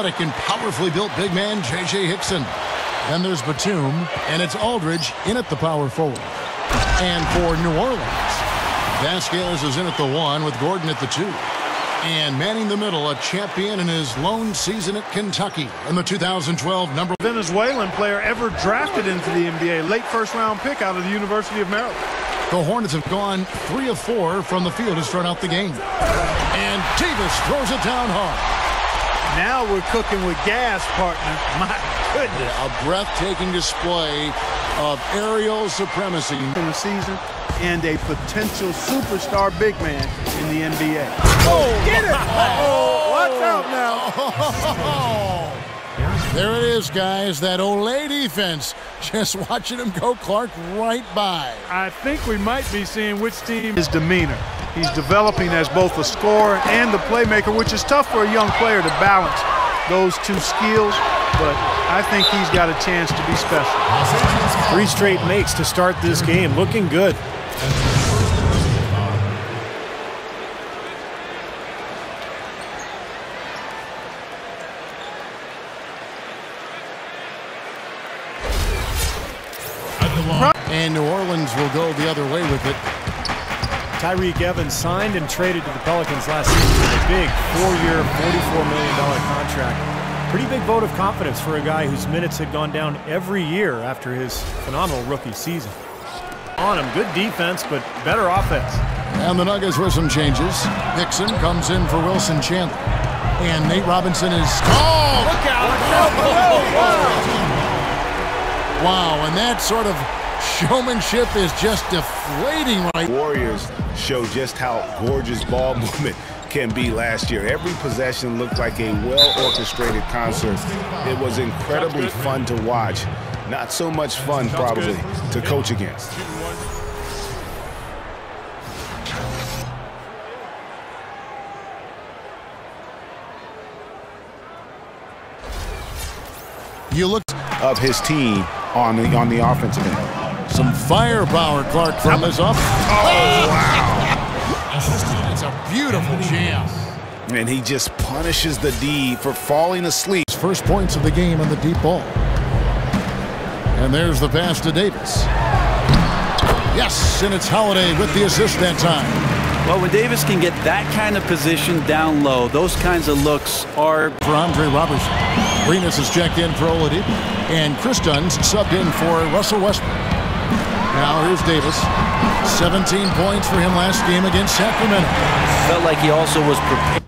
athletic and powerfully built big man J.J. Hickson. Then there's Batum, and it's Aldridge in at the power forward. And for New Orleans, Bascales is in at the 1 with Gordon at the 2. And Manning the middle, a champion in his lone season at Kentucky in the 2012 number. Venezuelan player ever drafted into the NBA, late first-round pick out of the University of Maryland. The Hornets have gone 3 of 4 from the field to start out the game. And Tevis throws it down hard. Now we're cooking with gas, partner. My goodness. A breathtaking display of aerial supremacy in the season, and a potential superstar big man in the NBA. Oh, get it! Uh-oh, watch out now. Oh. There it is, guys, that Olay defense. Just watching him go, Clark, right by. I think we might be seeing which team is demeanor. He's developing as both a scorer and a playmaker, which is tough for a young player to balance those two skills, but I think he's got a chance to be special. 3 straight makes to start this game, looking good. And New Orleans will go the other way with it. Tyreke Evans signed and traded to the Pelicans last season for a big 4-year, $44 million contract. Pretty big vote of confidence for a guy whose minutes had gone down every year after his phenomenal rookie season. On him, good defense, but better offense. And the Nuggets with some changes. Hickson comes in for Wilson Chandler. And Nate Robinson is called. Look out! Wow. Wow, and that sort of showmanship is just deflating right now. Warriors show just how gorgeous ball movement can be last year. Every possession looked like a well-orchestrated concert. It was incredibly fun to watch. Not so much fun, probably, to coach against. You look of his team on the offensive end. Some firepower, Clark, from this offense. Oh, wow. That's a beautiful jam. And he just punishes the D for falling asleep. First points of the game on the deep ball. And there's the pass to Davis. Yes, and it's Holiday with the assist that time. Well, when Davis can get that kind of position down low, those kinds of looks are... For Andre Roberson. Renas has checked in for Oladipo. And Chris Dunn's subbed in for Russell Westbrook. Now here's Davis. 17 points for him last game against Sacramento. Felt like he also was prepared.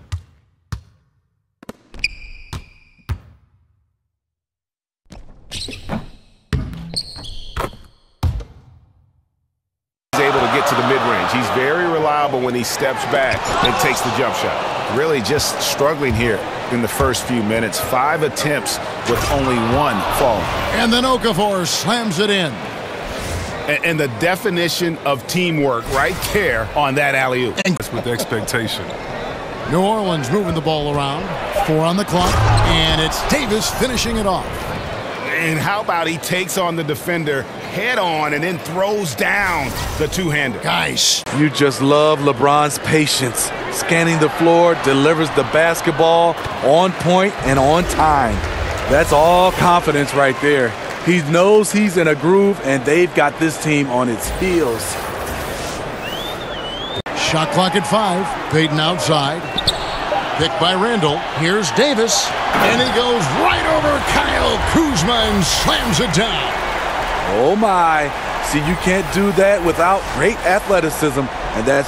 He's able to get to the mid-range. He's very reliable when he steps back and takes the jump shot. Really just struggling here in the first few minutes. 5 attempts with only 1 fall. And then Okafor slams it in. And the definition of teamwork right there on that alley-oop. With expectation. New Orleans moving the ball around. 4 on the clock, and it's Davis finishing it off. And how about he takes on the defender head-on and then throws down the two-hander. Guys. You just love LeBron's patience. Scanning the floor, delivers the basketball on point and on time. That's all confidence right there. He knows he's in a groove, and they've got this team on its heels. Shot clock at 5. Payton outside. Picked by Randall. Here's Davis. And he goes right over Kyle Kuzma and slams it down. Oh, my. See, you can't do that without great athleticism, and that's